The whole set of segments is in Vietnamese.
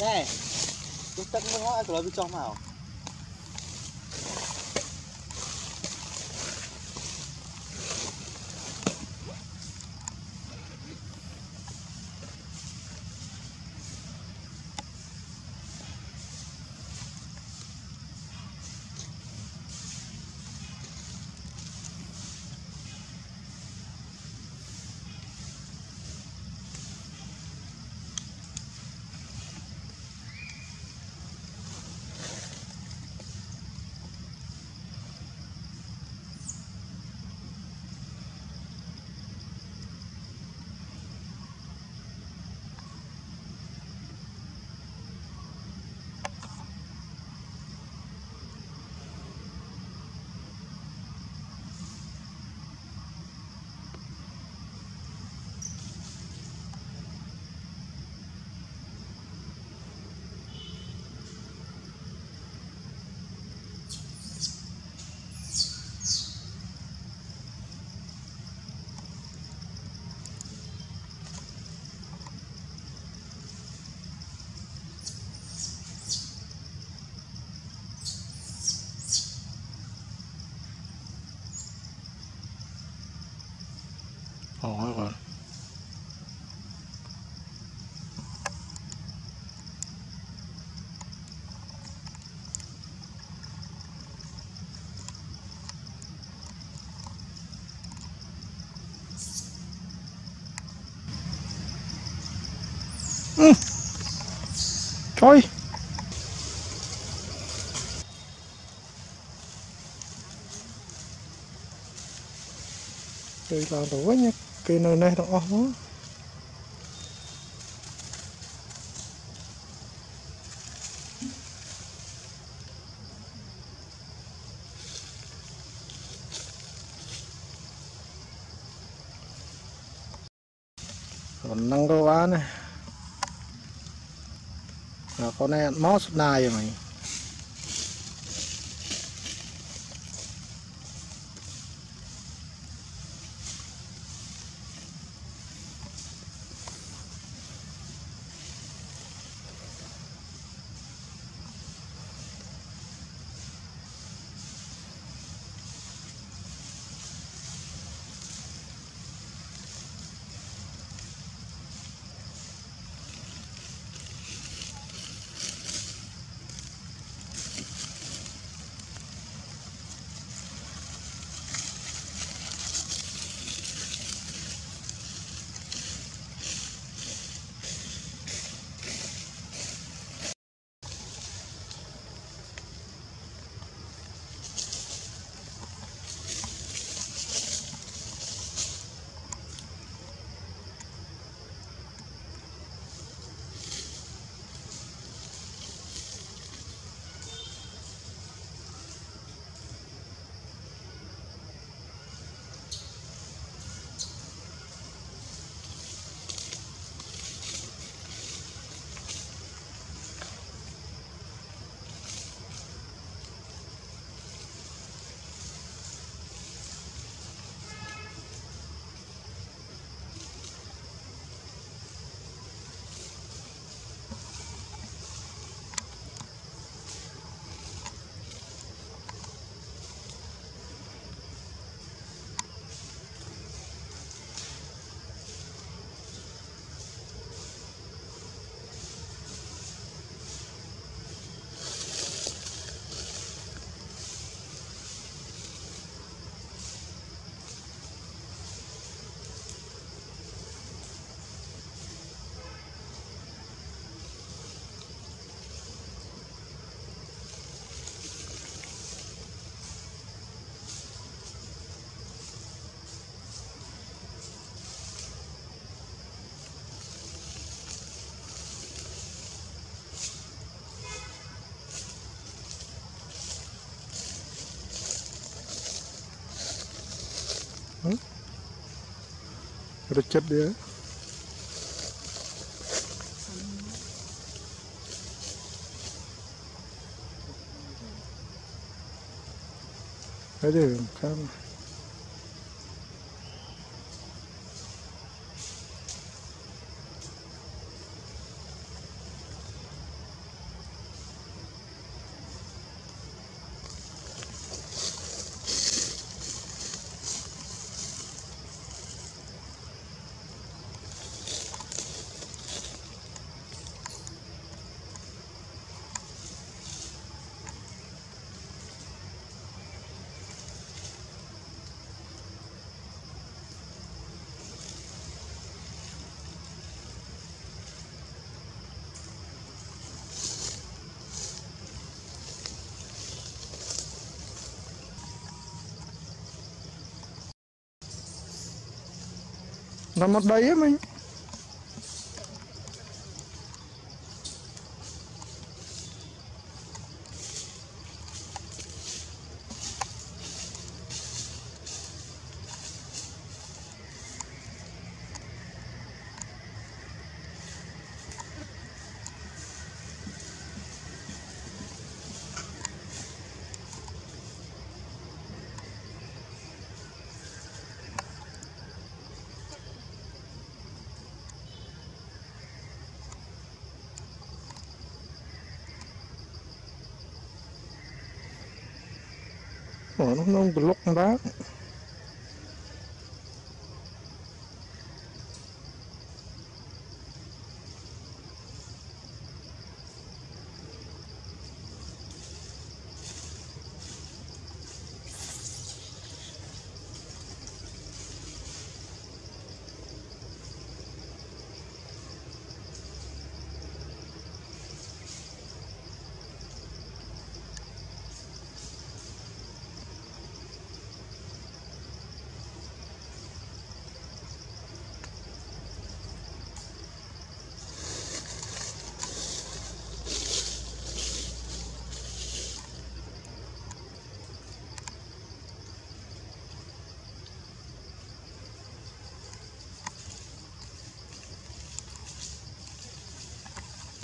Này, chúng ta cũng ngó ai của nó bên trong nào. Oh, I love it. Trời. Đây là đủ quá nha. Cái nơi này nó ổn quá. Còn năng đô á này. Rồi con này ăn mó sụp nài rồi mày. Rất chất đấy. Cái đường cam. Nằm một đấy mình. Nó lốc đá.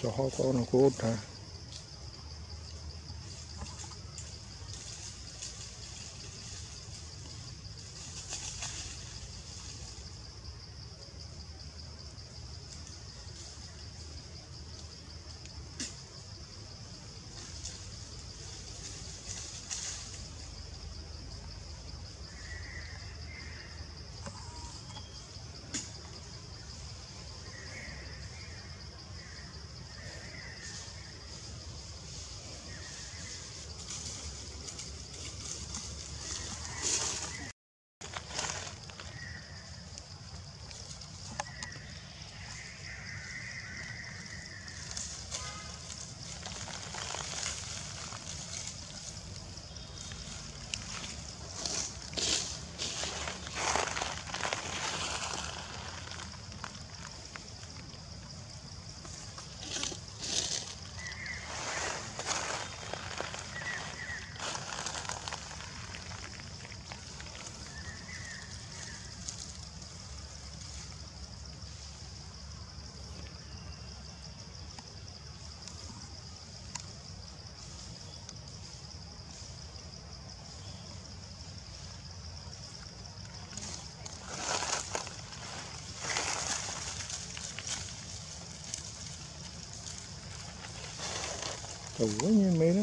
Cho họ có nó cốt hả? Ủa như mấy đó.